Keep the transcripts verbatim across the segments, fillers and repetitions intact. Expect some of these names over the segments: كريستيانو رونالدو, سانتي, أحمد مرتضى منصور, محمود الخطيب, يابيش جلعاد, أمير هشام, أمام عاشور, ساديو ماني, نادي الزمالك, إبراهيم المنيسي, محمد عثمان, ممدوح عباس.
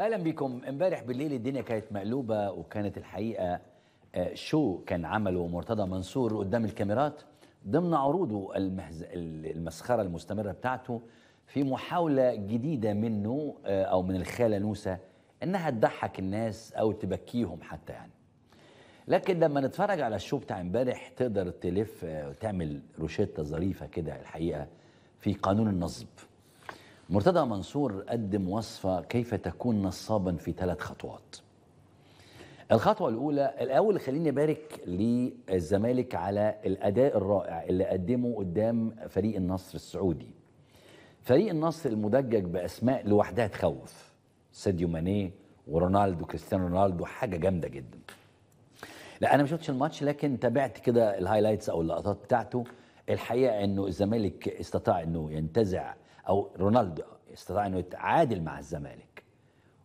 اهلا بكم. امبارح بالليل الدنيا كانت مقلوبه، وكانت الحقيقه شو كان عمله مرتضى منصور قدام الكاميرات ضمن عروضه المهز... المسخره المستمره بتاعته، في محاوله جديده منه او من الخاله نوسه انها تضحك الناس او تبكيهم حتى يعني. لكن لما نتفرج على الشو بتاع امبارح تقدر تلف وتعمل روشته ظريفه كده الحقيقه في قانون النصب. مرتضى منصور قدم وصفة كيف تكون نصابا في ثلاث خطوات. الخطوة الأولى، الأول خليني أبارك للزمالك على الأداء الرائع اللي قدمه قدام فريق النصر السعودي. فريق النصر المدجج بأسماء لوحدها تخوف، ساديو ماني ورونالدو، كريستيانو رونالدو، حاجة جامدة جدا. لا أنا ما شفتش الماتش، لكن تابعت كده الهايلايتس أو اللقطات بتاعته. الحقيقة إنه الزمالك استطاع إنه ينتزع، أو رونالدو استطاع أنه يتعادل مع الزمالك،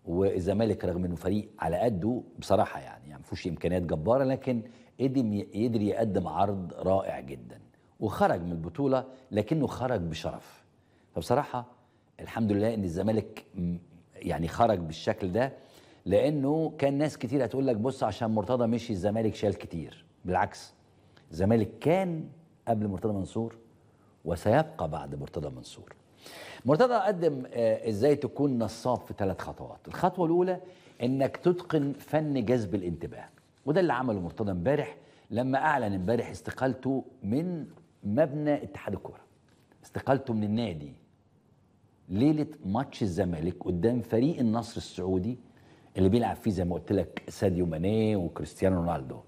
والزمالك رغم أنه فريق على قده بصراحة يعني يعني ما فيهوش إمكانيات جبارة، لكن قدر يقدم عرض رائع جدا وخرج من البطولة، لكنه خرج بشرف. فبصراحة الحمد لله أن الزمالك يعني خرج بالشكل ده، لأنه كان ناس كتير هتقول لك بص عشان مرتضى مشي الزمالك شال كتير. بالعكس، الزمالك كان قبل مرتضى منصور وسيبقى بعد مرتضى منصور. مرتضى قدم ازاي تكون نصاب في ثلاث خطوات. الخطوه الاولى انك تتقن فن جذب الانتباه، وده اللي عمله مرتضى امبارح لما اعلن امبارح استقالته من مبنى اتحاد الكوره، استقالته من النادي ليله ماتش الزمالك قدام فريق النصر السعودي اللي بيلعب فيه زي ما قلت لك ساديو ماني وكريستيانو رونالدو،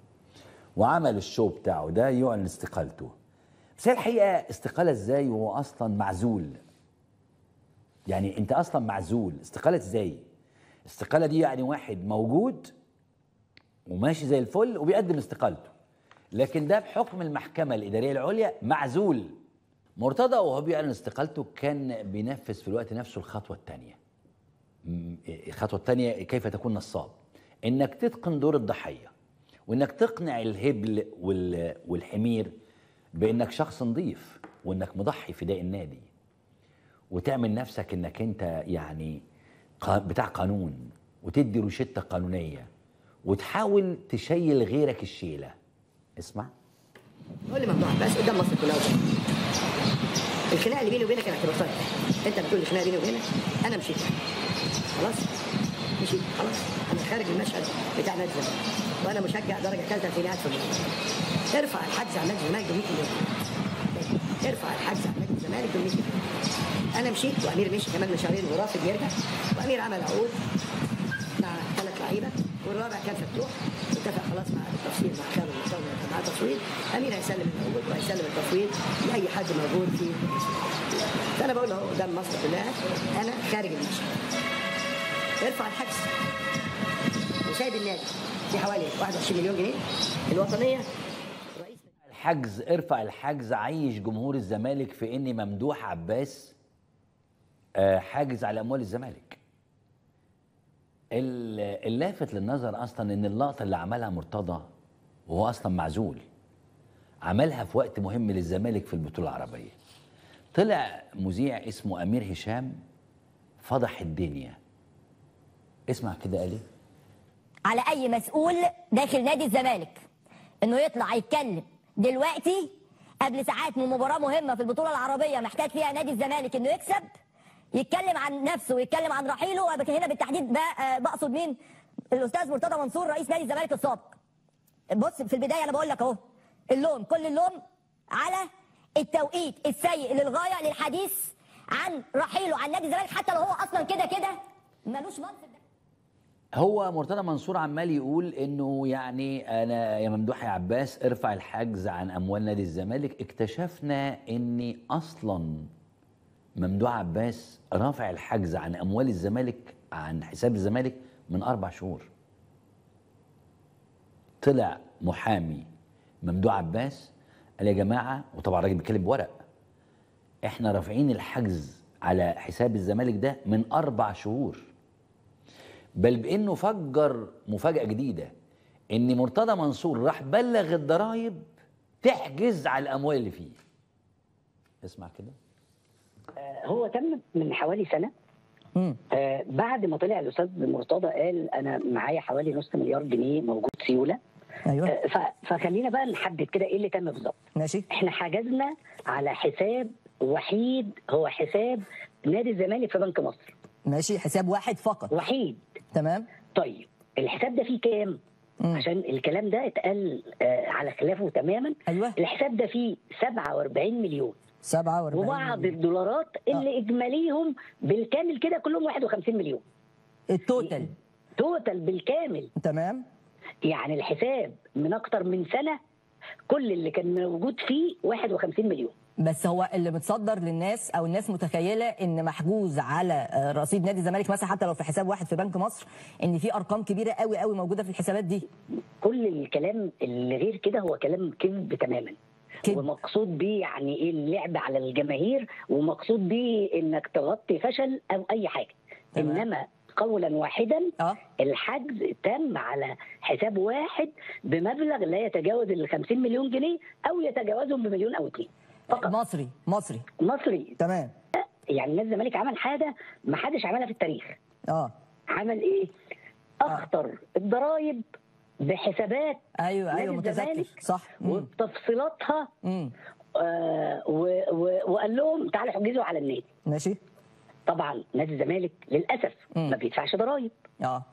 وعمل الشو بتاعه ده يعلن استقالته. بس هي الحقيقه استقاله ازاي وهو اصلا معزول؟ يعني انت اصلا معزول، استقاله ازاي؟ الاستقاله دي يعني واحد موجود وماشي زي الفل وبيقدم استقالته، لكن ده بحكم المحكمه الاداريه العليا معزول. مرتضى وهو بيعلن استقالته كان بينفذ في الوقت نفسه الخطوه الثانيه. الخطوه الثانيه كيف تكون نصاب؟ انك تتقن دور الضحيه، وانك تقنع الهبل والحمير بانك شخص نظيف وانك مضحي فداء النادي، وتعمل نفسك انك انت يعني بتاع قانون، وتدي روشته قانونيه، وتحاول تشيل غيرك الشيله. اسمع، قول لي ممدوح عباس قدام مصر كلها الخناقه اللي بيني وبينك انا اعتبرتها، انت بتقول لي الخناقه بيني وبينك، انا مشيت خلاص، مشيت خلاص، انا خارج المشهد بتاع نادي الزمالك، وانا مشجع درجه ثالثه في نهايه المشهد. ارفع الحجز عن نادي الزمالك بمية مليون، ارفع الحجز عن نادي الزمالك بمية مليون. أنا مشيت وأمير مشي كمان من شهرين ورافد بيرجع، وأمير عمل عقود مع ثلاث لعيبة، والرابع كان فتوح، اتفق خلاص مع التفصيل مع خالد المساومة مع التصوير، أمير هيسلم العقود وهيسلم التصوير لأي حد موجود في مصر. فأنا بقول أهو قدام مصر كلها أنا خارج المشي. ارفع الحجز وسايب النادي في حوالي واحد وعشرين مليون جنيه الوطنية. الحجز، ارفع الحجز، عيش جمهور الزمالك في إن ممدوح عباس حاجز على اموال الزمالك. اللافت للنظر اصلا ان اللقطه اللي عملها مرتضى وهو اصلا معزول عملها في وقت مهم للزمالك في البطوله العربيه. طلع مذيع اسمه امير هشام فضح الدنيا. اسمع كده قال ايه؟ على اي مسؤول داخل نادي الزمالك انه يطلع يتكلم دلوقتي قبل ساعات من مباراه مهمه في البطوله العربيه محتاج فيها نادي الزمالك انه يكسب، يتكلم عن نفسه ويتكلم عن رحيله. وهنا بالتحديد بقصد مين؟ الاستاذ مرتضى منصور رئيس نادي الزمالك السابق. بص في البدايه انا بقول لك اهو، اللوم كل اللوم على التوقيت السيء للغايه للحديث عن رحيله عن نادي الزمالك، حتى لو هو اصلا كده كده مالوش منصب. هو مرتضى منصور عمال يقول انه يعني انا يا ممدوح يا عباس ارفع الحجز عن اموال نادي الزمالك. اكتشفنا اني اصلا ممدوح عباس رافع الحجز عن اموال الزمالك عن حساب الزمالك من اربع شهور. طلع محامي ممدوح عباس قال يا جماعه، وطبعا الراجل بيتكلم بورق، احنا رافعين الحجز على حساب الزمالك ده من اربع شهور. بل بانه فجر مفاجاه جديده، ان مرتضى منصور راح بلغ الضرايب تحجز على الاموال اللي فيه. اسمع كده. هو تم من حوالي سنة آه بعد ما طلع الاستاذ مرتضى قال انا معايا حوالي نص مليار جنيه موجود سيوله. ايوه آه فخلينا بقى نحدد كده ايه اللي تم بالظبط. ماشي. احنا حجزنا على حساب وحيد هو حساب نادي الزمالك في بنك مصر. ماشي. حساب واحد فقط وحيد. تمام. طيب الحساب ده فيه كام؟ مم. عشان الكلام ده اتقال آه على خلافه تماما. أيوة. الحساب ده فيه سبعة وأربعين مليون سبعة وأربعين وبعض الدولارات اللي آه. اجماليهم بالكامل كده كلهم واحد وخمسين مليون التوتال توتال بالكامل. تمام. يعني الحساب من اكتر من سنه كل اللي كان موجود فيه واحد وخمسين مليون بس هو اللي متصدر للناس او الناس متخيله ان محجوز على رصيد نادي الزمالك مثلا حتى لو في حساب واحد في بنك مصر ان في ارقام كبيره قوي قوي موجوده في الحسابات دي. كل الكلام اللي غير كده هو كلام كذب تماما. كده. ومقصود بيه يعني ايه اللعب على الجماهير ومقصود بيه انك تغطي فشل او اي حاجه. تمام. انما قولا واحدا أه؟ الحجز تم على حساب واحد بمبلغ لا يتجاوز ال خمسين مليون جنيه او يتجاوزهم بمليون او اتنين فقط. مصري مصري مصري. تمام. يعني نادي الزمالك عمل حاجه ما حدش عملها في التاريخ. اه عمل ايه؟ اخطر أه. الضرايب بحسابات. ايوه ايوه متذكر صح. وبتفصيلاتها آه وقال لهم تعالوا حجزوا على النادي. ماشي. طبعا نادي الزمالك للاسف مم. ما بيدفعش ضرايب. اه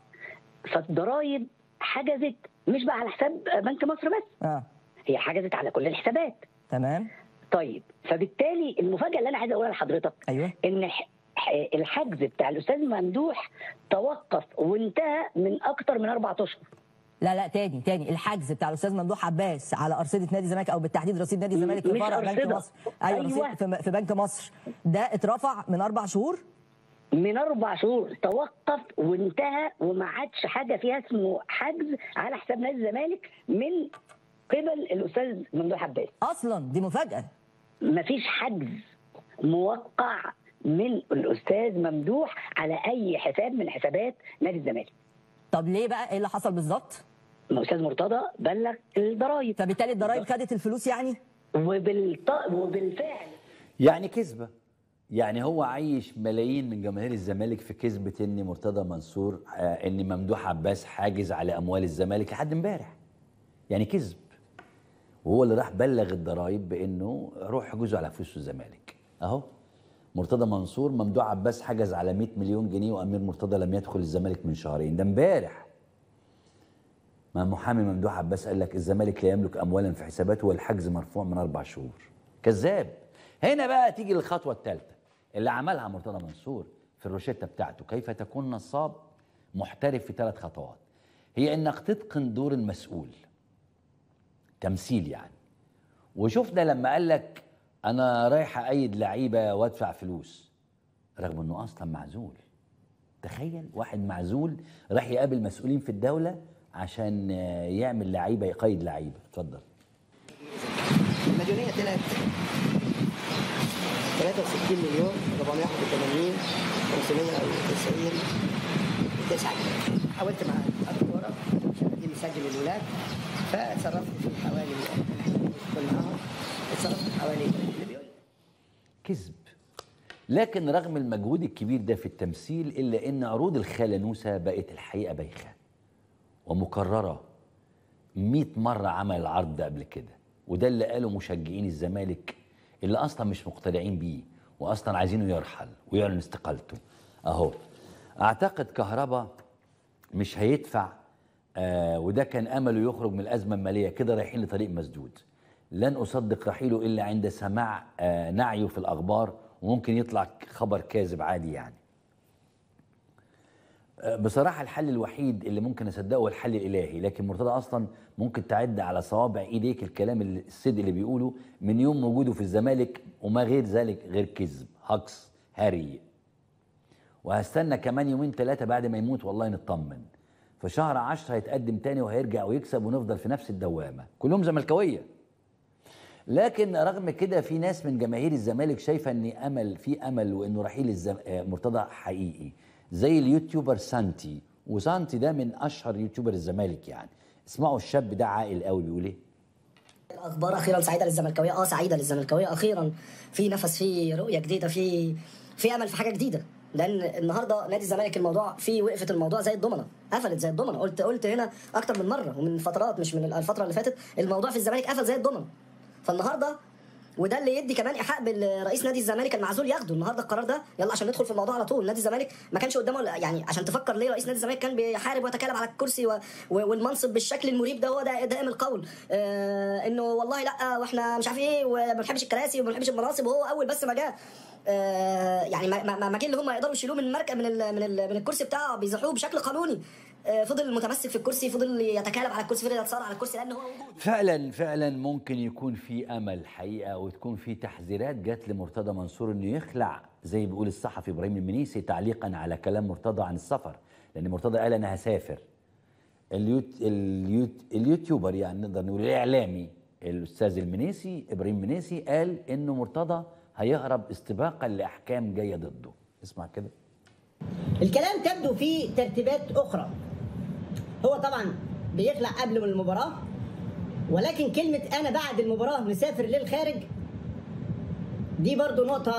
فالضرايب حجزت مش بقى على حساب بنك مصر بس. اه هي حجزت على كل الحسابات. تمام. طيب فبالتالي المفاجاه اللي انا عايز اقولها لحضرتك. أيوة. ان الحجز بتاع الاستاذ ممدوح توقف وانتهى من اكتر من اربع اشهر. لا لا تاني تاني الحجز بتاع الاستاذ ممدوح عباس على ارصده نادي الزمالك او بالتحديد رصيد نادي الزمالك في فرع بنك مصر. ايوه, أيوة. في بنك مصر ده اترفع من اربع شهور من اربع شهور توقف وانتهى وما عادش حاجه فيها اسمه حجز على حساب نادي الزمالك من قبل الاستاذ ممدوح عباس. اصلا دي مفاجاه مفيش حجز موقع من الاستاذ ممدوح على اي حساب من حسابات نادي الزمالك. طب ليه بقى؟ ايه اللي حصل بالظبط؟ ما استاذ مرتضى بلغ الضرايب فبالتالي الضرايب خدت الفلوس يعني وبالط... وبالفعل يعني كذبه. يعني هو عايش ملايين من جماهير الزمالك في كذبه ان مرتضى منصور آه ان ممدوح عباس حاجز على اموال الزمالك لحد امبارح. يعني كذب. وهو اللي راح بلغ الضرايب بانه روح حجزوا على فلوس الزمالك. اهو مرتضى منصور ممدوح عباس حجز على مئة مليون جنيه وامير مرتضى لم يدخل الزمالك من شهرين. ده امبارح ما محامي ممدوح عباس قال لك الزمالك لا يملك اموالا في حساباته والحجز مرفوع من اربع شهور. كذاب. هنا بقى تيجي الخطوه الثالثه اللي عملها مرتضى منصور في الروشته بتاعته كيف تكون نصاب محترف في ثلاث خطوات. هي انك تتقن دور المسؤول. تمثيل يعني. وشفنا لما قال لك أنا رايح أأيد لعيبة وأدفع فلوس رغم إنه أصلاً معزول. تخيل واحد معزول راح يقابل مسؤولين في الدولة عشان يعمل لعيبة يقيد لعيبة. اتفضل. المديونية ثلاثة ثلاثة وستين مليون أربعمية وواحد وثمانين خمسمية وتسعين تسعة حاولت مع الدكتورة دي مسجل الولاد فاتصرفت في حوالي كل معاهم كذب. لكن رغم المجهود الكبير ده في التمثيل الا ان عروض الخالنوسه بقت الحقيقه بايخه ومكرره مئة مرة عمل العرض ده قبل كده. وده اللي قاله مشجعين الزمالك اللي اصلا مش مقتنعين بيه واصلا عايزينه يرحل ويعلن استقالته. اهو اعتقد كهربا مش هيدفع آه وده كان امله يخرج من الازمه الماليه. كده رايحين لطريق مسدود. لن أصدق رحيله إلا عند سماع نعيه في الأخبار وممكن يطلع خبر كاذب عادي يعني. بصراحة الحل الوحيد اللي ممكن أصدقه هو الحل الإلهي. لكن مرتضى أصلا ممكن تعد على صوابع إيديك الكلام الصدق اللي بيقوله من يوم وجوده في الزمالك وما غير ذلك غير كذب هجص هري. وهستنى كمان يومين ثلاثة بعد ما يموت والله نطمن. في شهر عشرة هيتقدم تاني وهيرجع ويكسب ونفضل في نفس الدوامة كلهم زملكاوية. لكن رغم كده في ناس من جماهير الزمالك شايفه ان امل في امل وانه رحيل الزم... مرتضى حقيقي زي اليوتيوبر سانتي. وسانتي ده من اشهر يوتيوبر الزمالك يعني. اسمعوا الشاب ده عاقل قوي بيقول ايه. الاخبار اخيرا سعيده للزملكاويه. اه سعيده للزملكاويه اخيرا في نفس في رؤيه جديده في في امل في حاجه جديده. لان النهارده نادي الزمالك الموضوع فيه وقفت الموضوع زي الضمنه، قفلت زي الضمنه، قلت قلت هنا اكتر من مره ومن فترات، مش من الفتره اللي فاتت، الموضوع في الزمالك قفل زي الضمنه. فالنهارده وده اللي يدي كمان ايحاء بالرئيس نادي الزمالك المعزول ياخده النهارده القرار ده، يلا عشان ندخل في الموضوع على طول. نادي الزمالك ما كانش قدامه يعني عشان تفكر ليه، رئيس نادي الزمالك كان بيحارب ويتكلم على الكرسي و... والمنصب بالشكل المريب ده، هو ده دائم القول آه انه والله لا واحنا مش عارف ايه وما بنحبش الكراسي وما بنحبش المناصب، وهو اول بس ما جه آه يعني ما ما ما اللي هم يقدروا يشيلوه من المركب من ال... من ال... من الكرسي بتاعه بيزحوه بشكل قانوني، آه فضل متمسك في الكرسي، فضل يتكلم على الكرسي، فضل يتصارع على الكرسي لان هو وجوده. فعلا فعلا ممكن يكون في امل حقيقه وتكون في تحذيرات جات لمرتضى منصور انه يخلع زي بيقول الصحفي ابراهيم المنيسي تعليقا على كلام مرتضى عن السفر، لان مرتضى قال انا هسافر. اليوت اليوت اليوتيوبر يعني نقدر نقول الاعلامي الاستاذ المنيسي ابراهيم المنيسي قال انه مرتضى هيهرب استباقا لاحكام جايه ضده. اسمع كده. الكلام تبدو فيه ترتيبات اخرى. هو طبعا بيخلع قبل المباراه، ولكن كلمه انا بعد المباراه مسافر للخارج دي برضو نقطه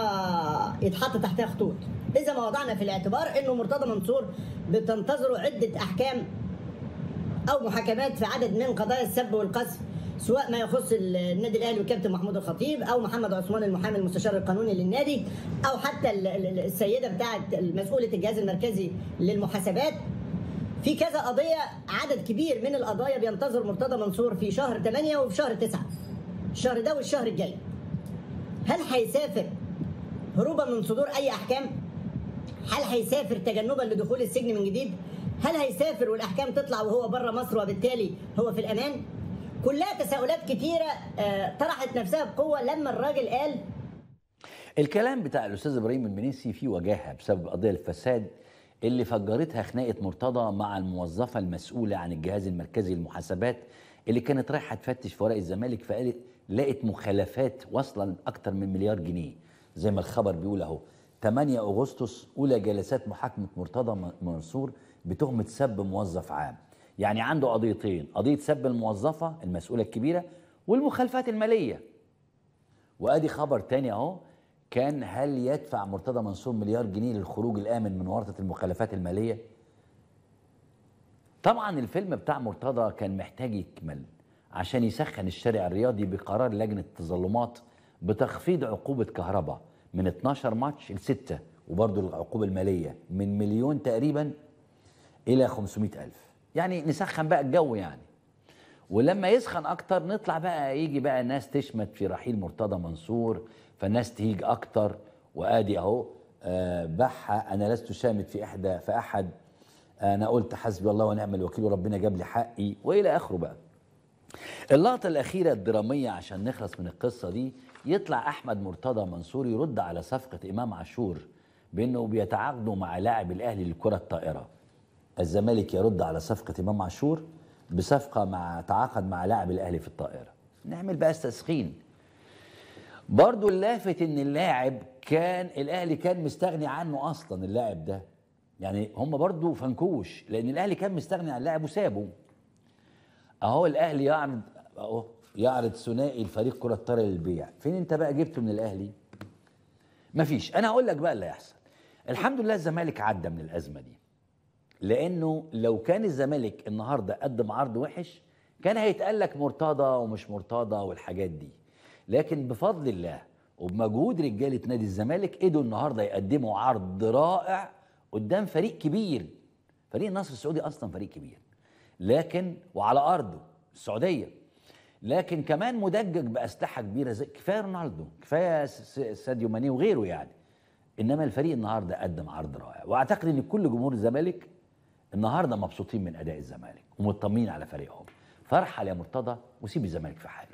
يتحط تحتها خطوط، اذا ما وضعنا في الاعتبار انه مرتضى منصور بتنتظره عده احكام او محاكمات في عدد من قضايا السب والقذف، سواء ما يخص النادي الاهلي والكابتن محمود الخطيب او محمد عثمان المحامي المستشار القانوني للنادي، او حتى السيده بتاعه مسؤوله الجهاز المركزي للمحاسبات. في كذا قضيه، عدد كبير من القضايا بينتظر مرتضى منصور في شهر ثمانية وفي شهر تسعة، الشهر ده والشهر الجاي. هل هيسافر هروبا من صدور اي احكام؟ هل هيسافر تجنبا لدخول السجن من جديد؟ هل هيسافر والاحكام تطلع وهو بره مصر وبالتالي هو في الامان؟ كلها تساؤلات كتيره طرحت نفسها بقوه لما الراجل قال الكلام بتاع الأستاذ إبراهيم المنيسي فيه وجاهه بسبب قضية الفساد اللي فجرتها خناقة مرتضى مع الموظفة المسؤولة عن الجهاز المركزي للمحاسبات اللي كانت رايحة تفتش في ورق الزمالك، فقالت لقت مخالفات واصلة أكتر من مليار جنيه زي ما الخبر بيقول أهو. ثمانية أغسطس أولى جلسات محاكمة مرتضى منصور بتهمة سب موظف عام، يعني عنده قضيتين، قضية سب الموظفة المسؤولة الكبيرة والمخالفات المالية. وأدي خبر تاني أهو، كان هل يدفع مرتضى منصور مليار جنيه للخروج الآمن من ورطة المخالفات المالية؟ طبعا الفيلم بتاع مرتضى كان محتاج يكمل عشان يسخن الشارع الرياضي بقرار لجنة التظلمات بتخفيض عقوبة كهرباء من اتناشر ماتش لستة، وبرضه العقوبة المالية من مليون تقريبا إلى خمسمائة ألف، يعني نسخن بقى الجو يعني. ولما يسخن أكتر نطلع بقى يجي بقى ناس تشمت في رحيل مرتضى منصور، فالناس تهيج اكتر. وادي اهو أه بحة انا لست شامت في احدى فاحد، انا قلت حسبي الله ونعم الوكيل وربنا جاب لي حقي، والى اخره بقى. اللقطه الاخيره الدراميه عشان نخلص من القصه دي، يطلع احمد مرتضى منصور يرد على صفقه امام عاشور بانه بيتعاقدوا مع لاعب الاهلي للكره الطائره. الزمالك يرد على صفقه امام عاشور بصفقه مع تعاقد مع لاعب الاهلي في الطائره. نعمل بقى استسخين. برضو اللافت ان اللاعب كان الاهلي كان مستغني عنه اصلا، اللاعب ده يعني هم برضو فنكوش، لان الاهلي كان مستغني عن اللاعب وسابه. اهو الاهلي يعرض اهو يعرض ثنائي الفريق كره الطائره للبيع، فين انت بقى جبته من الاهلي؟ مفيش. انا هقول لك بقى اللي هيحصل. الحمد لله الزمالك عدى من الازمه دي، لانه لو كان الزمالك النهارده قدم عرض وحش كان هيتقال لك مرتضى ومش مرتضى والحاجات دي، لكن بفضل الله وبمجهود رجاله نادي الزمالك قدروا النهارده يقدموا عرض رائع قدام فريق كبير. فريق النصر السعودي اصلا فريق كبير، لكن وعلى ارضه السعوديه، لكن كمان مدجج باسلحه كبيره زي كفايه رونالدو، كفايه ساديو ماني وغيره يعني. انما الفريق النهارده قدم عرض رائع، واعتقد ان كل جمهور الزمالك النهارده مبسوطين من اداء الزمالك ومطمنين على فريقهم. فرحه يا مرتضى وسيب الزمالك في حاله.